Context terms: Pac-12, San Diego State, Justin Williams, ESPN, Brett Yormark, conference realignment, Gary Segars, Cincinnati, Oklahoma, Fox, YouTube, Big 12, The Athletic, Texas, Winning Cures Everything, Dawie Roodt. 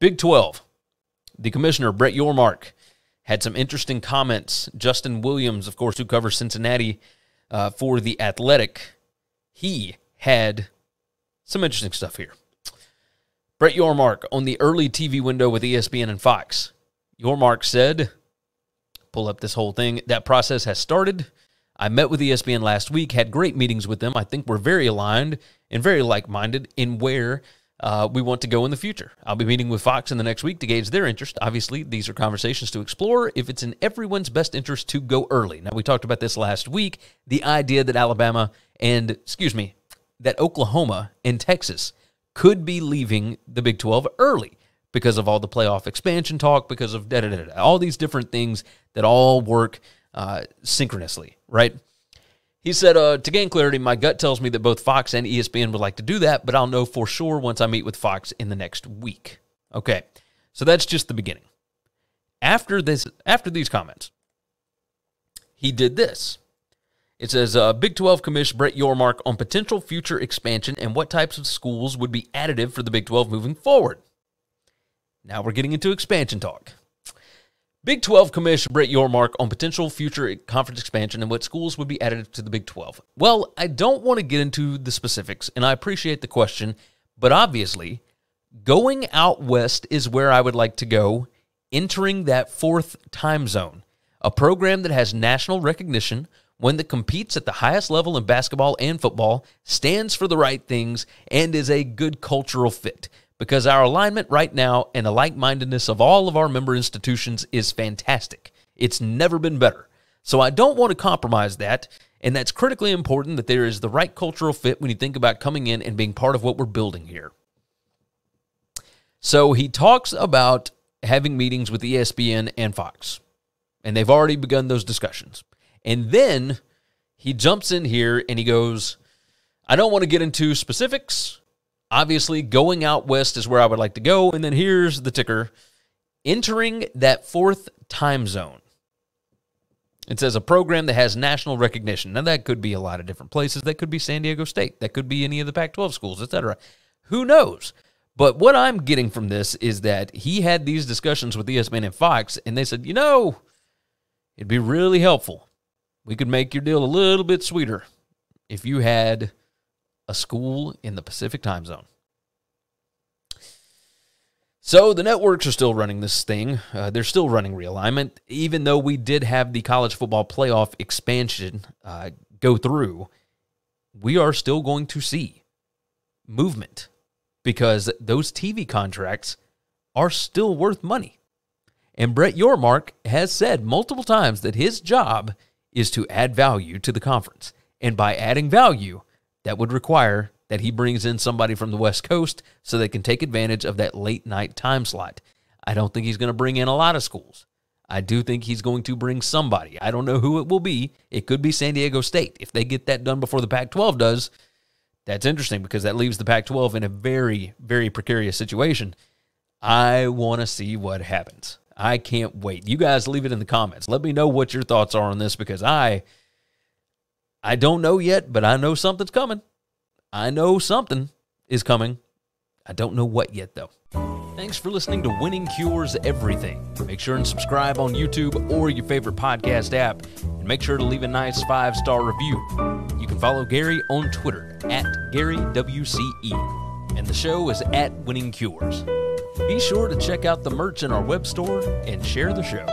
Big 12, the commissioner, Brett Yormark, had some interesting comments. Justin Williams, of course, who covers Cincinnati for The Athletic, he had some interesting stuff here. Brett Yormark on the early TV window with ESPN and Fox. Yormark said, pull up this whole thing, that process has started. I met with ESPN last week, had great meetings with them. I think we're very aligned and very like-minded in where we want to go in the future. I'll be meeting with Fox in the next week to gauge their interest. Obviously, these are conversations to explore if it's in everyone's best interest to go early. Now, we talked about this last week, the idea that Oklahoma and Texas could be leaving the Big 12 early because of all the playoff expansion talk, because of all these different things that all work synchronously, right? He said, to gain clarity, my gut tells me that both Fox and ESPN would like to do that, but I'll know for sure once I meet with Fox in the next week. Okay, so that's just the beginning. After these comments, he did this. It says, Big 12 Commissioner Brett Yormark on potential future expansion and what types of schools would be additive for the Big 12 moving forward. Now we're getting into expansion talk. Big 12 Commissioner Brett Yormark on potential future conference expansion and what schools would be added to the Big 12. Well, I don't want to get into the specifics, and I appreciate the question, but obviously, going out west is where I would like to go, entering that fourth time zone, a program that has national recognition, one that competes at the highest level in basketball and football, stands for the right things, and is a good cultural fit. Because our alignment right now and the like-mindedness of all of our member institutions is fantastic. It's never been better. So I don't want to compromise that, and that's critically important that there is the right cultural fit when you think about coming in and being part of what we're building here. So he talks about having meetings with ESPN and Fox, and they've already begun those discussions. And then he jumps in here and he goes, I don't want to get into specifics. Obviously, going out west is where I would like to go. And then here's the ticker. Entering that fourth time zone. It says a program that has national recognition. Now, that could be a lot of different places. That could be San Diego State. That could be any of the Pac-12 schools, etc. Who knows? But what I'm getting from this is that he had these discussions with ESPN and Fox, and they said, you know, it'd be really helpful. We could make your deal a little bit sweeter if you had a school in the Pacific time zone. So the networks are still running this thing. They're still running realignment, even though we did have the college football playoff expansion go through. We are still going to see movement because those TV contracts are still worth money. And Brett Yormark has said multiple times that his job is to add value to the conference. And by adding value, that would require that he brings in somebody from the West Coast so they can take advantage of that late-night time slot. I don't think he's going to bring in a lot of schools. I do think he's going to bring somebody. I don't know who it will be. It could be San Diego State. If they get that done before the Pac-12 does, that's interesting because that leaves the Pac-12 in a very, very precarious situation. I want to see what happens. I can't wait. You guys leave it in the comments. Let me know what your thoughts are on this because I don't know yet, but I know something's coming. I know something is coming. I don't know what yet, though. Thanks for listening to Winning Cures Everything. Make sure and subscribe on YouTube or your favorite podcast app, and make sure to leave a nice 5-star review. You can follow Gary on Twitter, @GaryWCE, and the show is @WinningCures. Be sure to check out the merch in our web store and share the show.